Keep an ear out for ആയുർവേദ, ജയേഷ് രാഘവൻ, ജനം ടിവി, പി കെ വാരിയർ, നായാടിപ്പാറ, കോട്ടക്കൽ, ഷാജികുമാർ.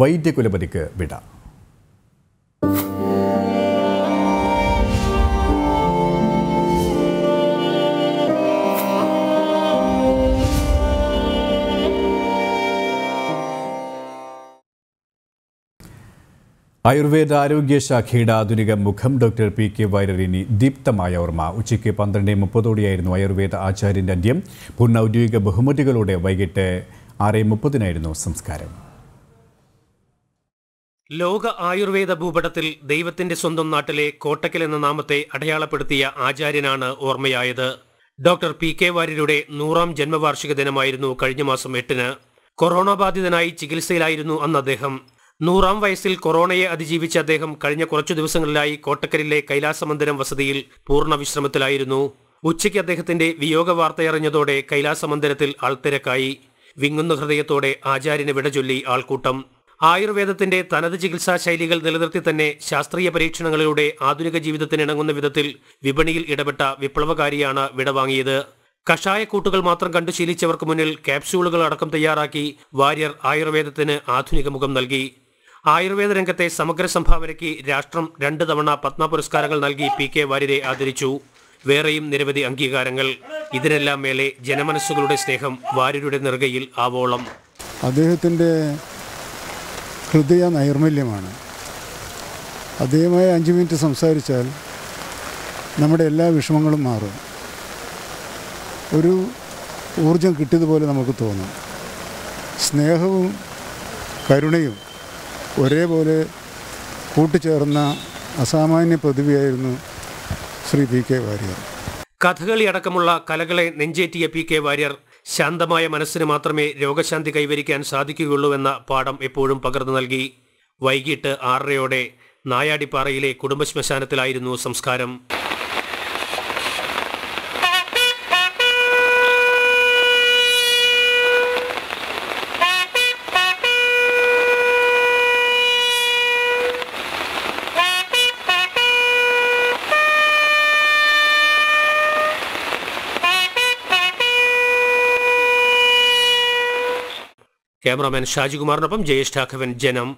വൈദ്യകുലപതിക്ക് വിട. ആയുർവേദ ആരോഗ്യ ശാഖയുടെ ആധുനിക മുഖം ഡോക്ടർ പി കെ വാരിയറിന് ദീപ്തമായ ഓർമ്മ. ഉച്ചയ്ക്ക് 12:30 ആയുർവേദ ആചാര്യന്റെ അന്ത്യം. പൂർണ്ണ ഔദ്യോഗിക ബഹുമതികളോടെ വൈകിട്ട് 6:30 സംസ്കാരം. ലോക ആയുർവേദ ഭൂപടത്തിൽ ദൈവത്തിന്റെ സ്വന്തം നാട്ടിലെ കോട്ടക്കൽ എന്ന നാമത്തെ അടയാളപ്പെടുത്തിയ ആചാര്യനാണ് ഓർമ്മയായത്. ഡോക്ടർ പി കെ വാരിയരുടെ 100ാം ജന്മവാർഷിക ദിനമായിരുന്നു കഴിഞ്ഞ മാസം 8-ന്. കൊറോണ ബാധിതനായി ചികിത്സയിലായിരുന്നു അന്ന് അദ്ദേഹം. 100ാം വയസ്സിൽ കൊറോണയെ അതിജീവിച്ച അദ്ദേഹം കഴിഞ്ഞ കുറച്ചു ദിവസങ്ങളിലായി കോട്ടക്കലിലെ കൈലാസ മന്ദിരം വസതിയിൽ പൂർണ്ണ വിശ്രമത്തിലായിരുന്നു. ഉച്ചയ്ക്ക് അദ്ദേഹത്തിന്റെ വിയോഗ വാർത്തയറിഞ്ഞതോടെ കൈലാസ മന്ദിരത്തിൽ ആൾത്തിരക്കായി. വിങ്ങുന്ന ഹൃദയത്തോടെ ആചാര്യന് വിടചൊല്ലി ആൾക്കൂട്ടം. ആയുർവേദത്തിന്റെ തനത് ചികിത്സാ ശൈലികൾ നിലനിർത്തി തന്നെ ശാസ്ത്രീയ പരീക്ഷണങ്ങളിലൂടെ ആധുനിക ജീവിതത്തിനിണങ്ങുന്ന വിധത്തിൽ വിപണിയിൽ ഇടപെട്ട വിപ്ലവകാരിയാണ് വിടവാങ്ങിയത്. കഷായക്കൂട്ടുകൾ മാത്രം കണ്ടു ശീലിച്ചവർക്ക് മുന്നിൽ ക്യാപ്സ്യൂളുകൾ അടക്കം തയ്യാറാക്കി വാരിയർ ആയുർവേദത്തിന് ആധുനിക മുഖം നൽകി. ആയുർവേദ രംഗത്തെ സമഗ്ര സംഭാവനയ്ക്ക് രാഷ്ട്രം 2 തവണ പത്മ പുരസ്കാരങ്ങൾ നൽകി പി കെ വാരിയരെ ആദരിച്ചു. വേറെയും നിരവധി അംഗീകാരങ്ങൾ. ഇതിനെല്ലാം മേലെ ജനമനസ്സുകളുടെ സ്നേഹം വാര്യരുടെ നെറുകയിൽ ആവോളം. അദ്ദേഹത്തിൻ്റെ ഹൃദയ നൈർമല്യമാണ്. അദ്ദേഹമായി 5 മിനിറ്റ് സംസാരിച്ചാൽ നമ്മുടെ എല്ലാ വിഷമങ്ങളും മാറും. ഒരു ഊർജം കിട്ടിയതുപോലെ നമുക്ക് തോന്നും. സ്നേഹവും കരുണയും ഒരേപോലെ കൂട്ടിച്ചേർന്ന അസാമാന്യ പ്രതിഭയായിരുന്നു ശ്രീ പി കെ വാരിയർ. കഥകളി അടക്കമുള്ള കലകളെ നെഞ്ചേറ്റിയ പി കെ വാരിയർ ശാന്തമായ മനസ്സിന് മാത്രമേ രോഗശാന്തി കൈവരിക്കാൻ സാധിക്കുകയുള്ളൂവെന്ന പാഠം എപ്പോഴും പകർന്നു നൽകി. വൈകിട്ട് 6:30 നായാടിപ്പാറയിലെ കുടുംബ ശ്മശാനത്തിലായിരുന്നു സംസ്കാരം. ക്യാമറാമാൻ ഷാജികുമാറിനൊപ്പം ജയേഷ് രാഘവൻ, ജനം.